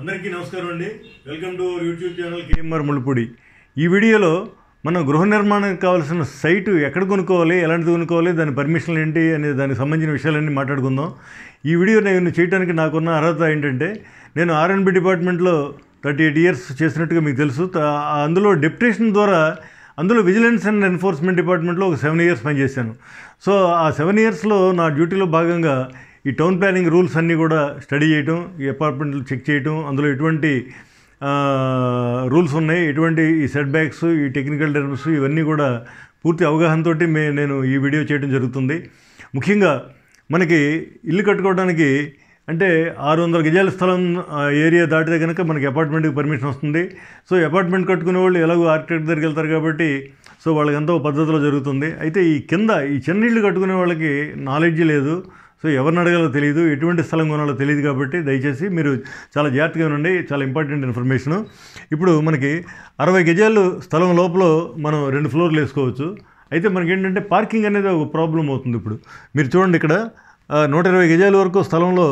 అందరికీ నమస్కారం అండి। Welcome to our YouTube channel KMR Mullapudi. ఈ వీడియోలో మనం గృహ నిర్మాణానికి కావాల్సిన సైట్ ఎక్కడ కొనుక్కోవాలి, ఎలాంటిది కొనుక్కోవాలి, దాని పర్మిషన్లు ఏంటి అనే దానికి సంబంధించిన విషయాలన్నీ మాట్లాడుకుందాం। ఈ వీడియో నేను చేయడానికి నాకున్న అర్హత ఏంటంటే, నేను R&B డిపార్ట్మెంట్లో 38 years చేసినట్టుగా మీకు తెలుసు। అందులో డెప్యుటేషన్ ద్వారా అందులో విజిలెన్స్ అండ్ ఎన్ఫోర్స్మెంట్ డిపార్ట్మెంట్లో ఒక 7 years పనిచేశాను। సో ఆ 7 yearsలో నా డ్యూటీలో భాగంగా ఈ టౌన్ ప్లానింగ్ రూల్స్ అన్నీ కూడా స్టడీ చేయటం, ఈ అపార్ట్మెంట్లు చెక్ చేయటం, అందులో ఎటువంటి రూల్స్ ఉన్నాయి, ఎటువంటి ఈ సెట్ బ్యాక్స్, ఈ టెక్నికల్ టర్మ్స్, ఇవన్నీ కూడా పూర్తి అవగాహనతో నేను ఈ వీడియో చేయడం జరుగుతుంది। ముఖ్యంగా మనకి ఇల్లు కట్టుకోవడానికి అంటే 600 గజాల స్థలం ఏరియా దాటితే కనుక మనకి అపార్ట్మెంట్కి పర్మిషన్ వస్తుంది। సో అపార్ట్మెంట్ కట్టుకునే వాళ్ళు ఎలాగో ఆర్కిటెక్ట్ దగ్గరికి వెళ్తారు కాబట్టి సో వాళ్ళకంతా పద్ధతిలో జరుగుతుంది। అయితే ఈ కింద ఈ చిన్న ఇళ్ళు కట్టుకునే వాళ్ళకి నాలెడ్జ్ లేదు, సో ఎవరిని అడగాలో తెలియదు, ఎటువంటి స్థలం కొనాలో తెలియదు, కాబట్టి దయచేసి మీరు చాలా జాగ్రత్తగా ఉండండి। చాలా ఇంపార్టెంట్ ఇన్ఫర్మేషను। ఇప్పుడు మనకి 60 గజాలు స్థలం లోపల మనం 2 ఫ్లోర్లు వేసుకోవచ్చు। అయితే మనకి ఏంటంటే పార్కింగ్ అనేది ఒక ప్రాబ్లం అవుతుంది। ఇప్పుడు మీరు చూడండి, ఇక్కడ 120 గజాల వరకు స్థలంలో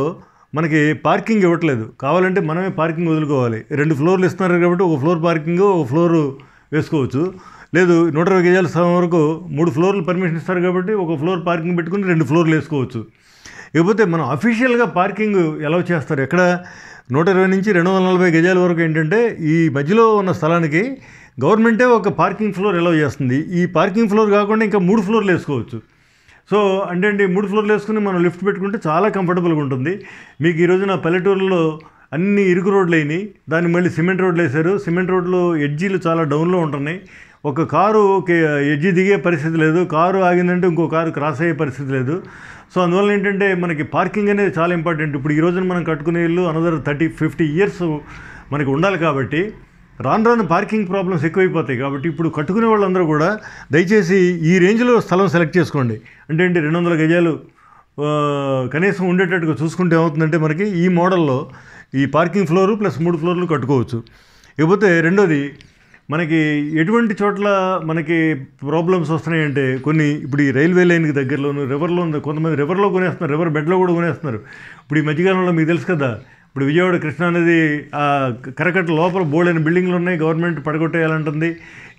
మనకి పార్కింగ్ ఇవ్వట్లేదు, కావాలంటే మనమే పార్కింగ్ వదులుకోవాలి। 2 ఫ్లోర్లు ఇస్తున్నారు కాబట్టి ఒక ఫ్లోర్ పార్కింగ్, ఒక ఫ్లోరు వేసుకోవచ్చు। లేదు, 120 గజాల స్థలం వరకు 3 ఫ్లోర్లు పర్మిషన్ ఇస్తారు కాబట్టి ఒక ఫ్లోర్ పార్కింగ్ పెట్టుకుని 2 ఫ్లోర్లు వేసుకోవచ్చు। ఇకపోతే మనం అఫీషియల్గా పార్కింగ్ ఎలా చేస్తారు, ఎక్కడ 120 నుంచి 240 గజాల వరకు ఏంటంటే ఈ మధ్యలో ఉన్న స్థలానికి గవర్నమెంటే ఒక పార్కింగ్ ఫ్లోర్ ఎలా చేస్తుంది। ఈ పార్కింగ్ ఫ్లోర్ కాకుండా ఇంకా 3 ఫ్లోర్లు వేసుకోవచ్చు। సో అంటే 3 ఫ్లోర్లు వేసుకుని మనం లిఫ్ట్ పెట్టుకుంటే చాలా కంఫర్టబుల్గా ఉంటుంది। మీకు ఈరోజు నా పల్లెటూరులో అన్ని ఇరుకు రోడ్లు అయినాయి, దాన్ని మళ్ళీ సిమెంట్ రోడ్లు వేశారు। సిమెంట్ రోడ్లు ఎడ్జీలు చాలా డౌన్లో ఉంటున్నాయి, ఒక కారు ఎడ్జి దిగే పరిస్థితి లేదు, కారు ఆగిందంటే ఇంకో కారు క్రాస్ అయ్యే పరిస్థితి లేదు। సో అందువల్ల ఏంటంటే మనకి పార్కింగ్ అనేది చాలా ఇంపార్టెంట్। ఇప్పుడు ఈ రోజున మనం కట్టుకునే ఇల్లు అనదర్ 30-50 years మనకి ఉండాలి కాబట్టి రాను రాను పార్కింగ్ ప్రాబ్లమ్స్ ఎక్కువైపోతాయి। కాబట్టి ఇప్పుడు కట్టుకునే వాళ్ళందరూ కూడా దయచేసి ఈ రేంజ్లో స్థలం సెలెక్ట్ చేసుకోండి। అంటే 200 గజాలు కనీసం ఉండేటట్టుగా చూసుకుంటే ఏమవుతుందంటే మనకి ఈ మోడల్లో ఈ పార్కింగ్ ఫ్లోరు ప్లస్ 3 ఫ్లోర్లు కట్టుకోవచ్చు। ఇకపోతే రెండోది, మనకి ఎటువంటి చోట్ల మనకి ప్రాబ్లమ్స్ వస్తున్నాయంటే కొన్ని ఇప్పుడు ఈ రైల్వే లైన్కి దగ్గరలోను, రివర్లో ఉంది, కొంతమంది రివర్లో కొనేస్తున్నారు, రివర్ బెడ్లో కూడా కొనేస్తున్నారు। ఇప్పుడు ఈ మధ్యకాలంలో మీకు తెలుసు కదా, ఇప్పుడు విజయవాడ కృష్ణా నది కరకట్ట లోపల బోల్డైన బిల్డింగ్లు ఉన్నాయి, గవర్నమెంట్ పడగొట్టేయాలంటుంది,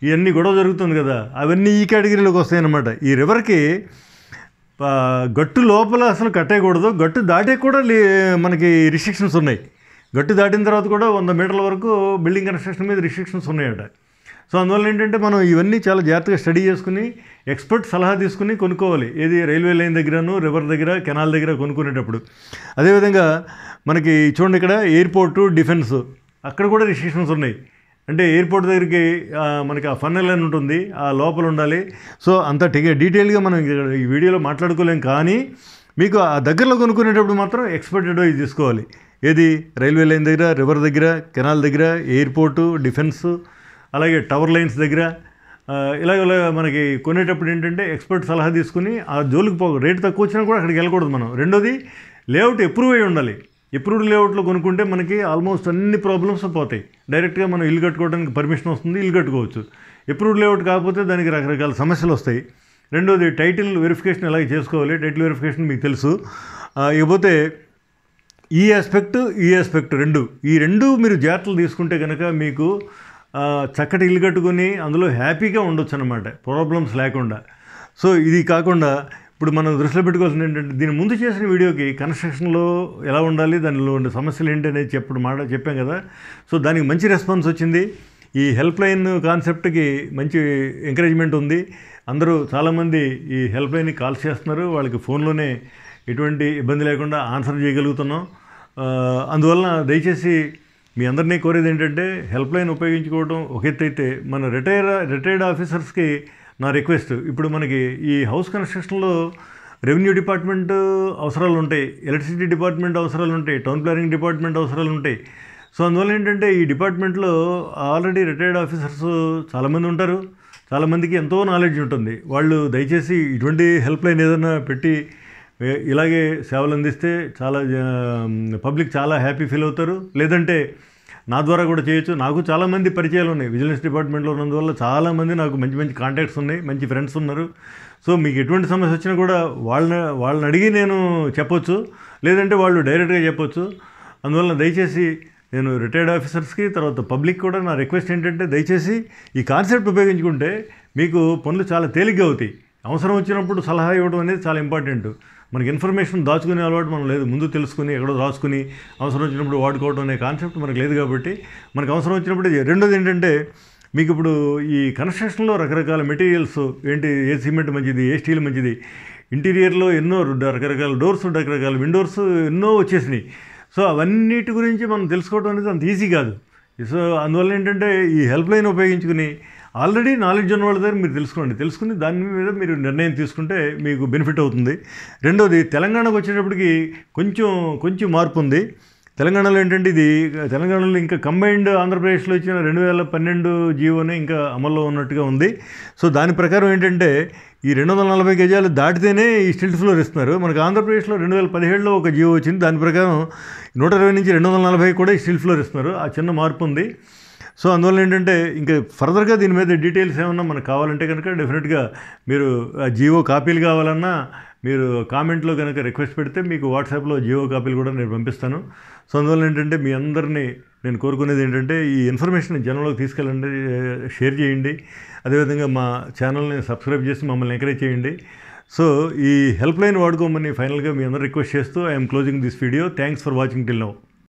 ఇవన్నీ గొడవ జరుగుతుంది కదా, అవన్నీ ఈ కేటగిరీలోకి వస్తాయన్నమాట। ఈ రివర్కి గట్టు లోపల అసలు కట్టేయకూడదు, గట్టు దాటే కూడా మనకి రిస్ట్రిక్షన్స్ ఉన్నాయి। గట్టు దాటిన తర్వాత కూడా 100 మీటర్ల వరకు బిల్డింగ్ కన్స్ట్రక్షన్ మీద రిస్ట్రిక్షన్స్ ఉన్నాయట। సో అందువల్ల ఏంటంటే మనం ఇవన్నీ చాలా జాగ్రత్తగా స్టడీ చేసుకుని ఎక్స్పర్ట్ సలహా తీసుకుని కొనుక్కోవాలి, ఏది రైల్వే లైన్ దగ్గరను, రివర్ దగ్గర, కెనాల్ దగ్గర కొనుక్కునేటప్పుడు। అదేవిధంగా మనకి చూడండి, ఇక్కడ ఎయిర్పోర్టు, డిఫెన్స్, అక్కడ కూడా రిస్ట్రిక్షన్స్ ఉన్నాయి। అంటే ఎయిర్పోర్ట్ దగ్గరికి మనకి ఆ ఫన్నెల్ అని ఉంటుంది, ఆ లోపల ఉండాలి। సో అంత డీటెయిల్గా మనం ఈ వీడియోలో మాట్లాడుకోలేం, కానీ మీకు ఆ దగ్గరలో కొనుక్కునేటప్పుడు మాత్రం ఎక్స్పర్ట్ అడ్వైస్ తీసుకోవాలి, ఏది రైల్వే లైన్ దగ్గర, రివర్ దగ్గర, కెనాల్ దగ్గర, ఎయిర్పోర్టు, డిఫెన్స్, అలాగే టవర్ లైన్స్ దగ్గర, ఇలాగ మనకి కొనేటప్పుడు ఏంటంటే ఎక్స్పర్ట్ సలహా తీసుకుని ఆ జోలికి పో, రేటు తక్కువ వచ్చినా కూడా అక్కడికి వెళ్ళకూడదు మనం। రెండోది, లేఅవుట్ అప్రూవ్ అయ్యి ఉండాలి। అప్రూవ్డ్ లేఅవుట్లో కొనుక్కుంటే మనకి ఆల్మోస్ట్ అన్ని ప్రాబ్లమ్స్ పోతాయి, డైరెక్ట్గా మనం ఇల్లు కట్టుకోవడానికి పర్మిషన్ వస్తుంది, ఇల్లు కట్టుకోవచ్చు। అప్రూవ్డ్ లేఅవుట్ కాకపోతే దానికి రకరకాల సమస్యలు వస్తాయి। రెండోది, టైటిల్ వెరిఫికేషన్ ఎలాగ చేసుకోవాలి, టైటిల్ వెరిఫికేషన్ మీకు తెలుసు। ఇకపోతే ఈ ఆస్పెక్ట్, ఈ ఆస్పెక్ట్ ఈ రెండు మీరు జాగ్రత్తలు తీసుకుంటే కనుక మీకు చక్కటి ఇల్లు కట్టుకొని అందులో హ్యాపీగా ఉండొచ్చు అన్నమాట, ప్రాబ్లమ్స్ లేకుండా। సో ఇది కాకుండా ఇప్పుడు మనం దృష్టిలో పెట్టుకోవాల్సింది ఏంటంటే, దీని ముందు చేసిన వీడియోకి కన్స్ట్రక్షన్లో ఎలా ఉండాలి, దానిలో ఉండే సమస్యలు ఏంటి అనేది చెప్పాం కదా। సో దానికి మంచి రెస్పాన్స్ వచ్చింది, ఈ హెల్ప్ లైన్ కాన్సెప్ట్కి మంచి ఎంకరేజ్మెంట్ ఉంది, అందరూ చాలామంది ఈ హెల్ప్ లైన్కి కాల్స్ చేస్తున్నారు, వాళ్ళకి ఫోన్లోనే ఎటువంటి ఇబ్బంది లేకుండా ఆన్సర్ చేయగలుగుతున్నాం। అందువలన దయచేసి మీ అందరినీ కోరేది ఏంటంటే, హెల్ప్ లైన్ ఉపయోగించుకోవడం ఒక ఎత్తు అయితే, మన రిటైర్డ్ ఆఫీసర్స్కి నా రిక్వెస్ట్, ఇప్పుడు మనకి ఈ హౌస్ కన్స్ట్రక్షన్లో రెవెన్యూ డిపార్ట్మెంట్ అవసరాలు ఉంటాయి, ఎలక్ట్రిసిటీ డిపార్ట్మెంట్ అవసరాలు ఉంటాయి, టౌన్ ప్లానింగ్ డిపార్ట్మెంట్ అవసరాలు ఉంటాయి। సో అందువల్ల ఏంటంటే ఈ డిపార్ట్మెంట్లో ఆల్రెడీ రిటైర్డ్ ఆఫీసర్స్ చాలామంది ఉంటారు, చాలామందికి ఎంతో నాలెడ్జ్ ఉంటుంది, వాళ్ళు దయచేసి ఇటువంటి హెల్ప్ లైన్ ఏదైనా పెట్టి ఇలాగే సేవలు అందిస్తే చాలా పబ్లిక్ చాలా హ్యాపీ ఫీల్ అవుతారు। లేదంటే నా ద్వారా కూడా చేయొచ్చు, నాకు చాలామంది పరిచయాలు ఉన్నాయి, విజిలెన్స్ డిపార్ట్మెంట్లో ఉన్నందువల్ల చాలామంది నాకు మంచి మంచి కాంటాక్ట్స్ ఉన్నాయి, మంచి ఫ్రెండ్స్ ఉన్నారు। సో మీకు ఎటువంటి సమస్య వచ్చినా కూడా వాళ్ళని అడిగి నేను చెప్పొచ్చు, లేదంటే వాళ్ళు డైరెక్ట్గా చెప్పొచ్చు। అందువల్ల దయచేసి నేను రిటైర్డ్ ఆఫీసర్స్కి తర్వాత పబ్లిక్ కూడా నా రిక్వెస్ట్ ఏంటంటే దయచేసి ఈ కాన్సెప్ట్ ఉపయోగించుకుంటే మీకు పనులు చాలా తేలిగ్గా అవుతాయి. అవసరం వచ్చినప్పుడు సలహా ఇవ్వడం అనేది చాలా ఇంపార్టెంట్. మనకి ఇన్ఫర్మేషన్ దాచుకునే అలవాటు మనం లేదు, ముందు తెలుసుకుని ఎక్కడో రాసుకుని అవసరం వచ్చినప్పుడు వాడుకోవడం అనే కాన్సెప్ట్ మనకు లేదు కాబట్టి మనకు అవసరం వచ్చినప్పుడు. రెండోది ఏంటంటే మీకు ఇప్పుడు ఈ కన్స్ట్రక్షన్లో రకరకాల మెటీరియల్స్ ఏంటి, ఏ సిమెంట్ మంచిది, ఏ స్టీల్ మంచిది, ఇంటీరియర్లో ఎన్నో రకరకాల డోర్స్, రకరకాల విండోర్స్ ఎన్నో వచ్చేసినాయి. సో అవన్నిటి గురించి మనం తెలుసుకోవడం అనేది అంత ఈజీ కాదు. సో అందువల్ల ఏంటంటే ఈ హెల్ప్లైన్ ఉపయోగించుకుని ఆల్రెడీ నాలెడ్జ్ ఉన్న వాళ్ళ దగ్గర మీరు తెలుసుకోండి, తెలుసుకుని దాని మీద మీరు నిర్ణయం తీసుకుంటే మీకు బెనిఫిట్ అవుతుంది. రెండోది తెలంగాణకు వచ్చేటప్పటికి కొంచెం మార్పు ఉంది. తెలంగాణలో ఏంటంటే ఇది తెలంగాణలో ఇంకా కంబైన్డ్ ఆంధ్రప్రదేశ్లో ఇచ్చిన 2012 జీవోనే ఇంకా అమల్లో ఉన్నట్టుగా ఉంది. సో దాని ప్రకారం ఏంటంటే ఈ 240 గజాలు దాటితేనే ఈ స్టిల్ట్ ఫ్లోర్ ఇస్తున్నారు. మనకు ఆంధ్రప్రదేశ్లో 2017లో ఒక జీవో వచ్చింది, దాని ప్రకారం 120 నుంచి 240 కూడా ఈ స్టిల్ట్ ఫ్లోర్ ఇస్తున్నారు. ఆ చిన్న మార్పు ఉంది. సో అందువల్ల ఏంటంటే ఇంకా ఫర్దర్గా దీని మీద డీటెయిల్స్ ఏమన్నా మనకు కావాలంటే కనుక డెఫినెట్గా మీరు ఆ జీవో కాపీలు కావాలన్నా మీరు కామెంట్లో కనుక రిక్వెస్ట్ పెడితే మీకు వాట్సాప్లో జియో కాపీలు కూడా నేను పంపిస్తాను. సో అందువల్ల ఏంటంటే మీ అందరినీ నేను కోరుకునేది ఏంటంటే ఈ ఇన్ఫర్మేషన్ జనంలోకి తీసుకెళ్ళండి, షేర్ చేయండి, అదేవిధంగా మా ఛానల్ని సబ్స్క్రైబ్ చేసి మమ్మల్ని ఎంకరేజ్ చేయండి. సో ఈ హెల్ప్లైన్ వాడుకోమని ఫైనల్గా మీ అందరూ రిక్వెస్ట్ చేస్తూ I'm closing this video. Thanks for watching till now.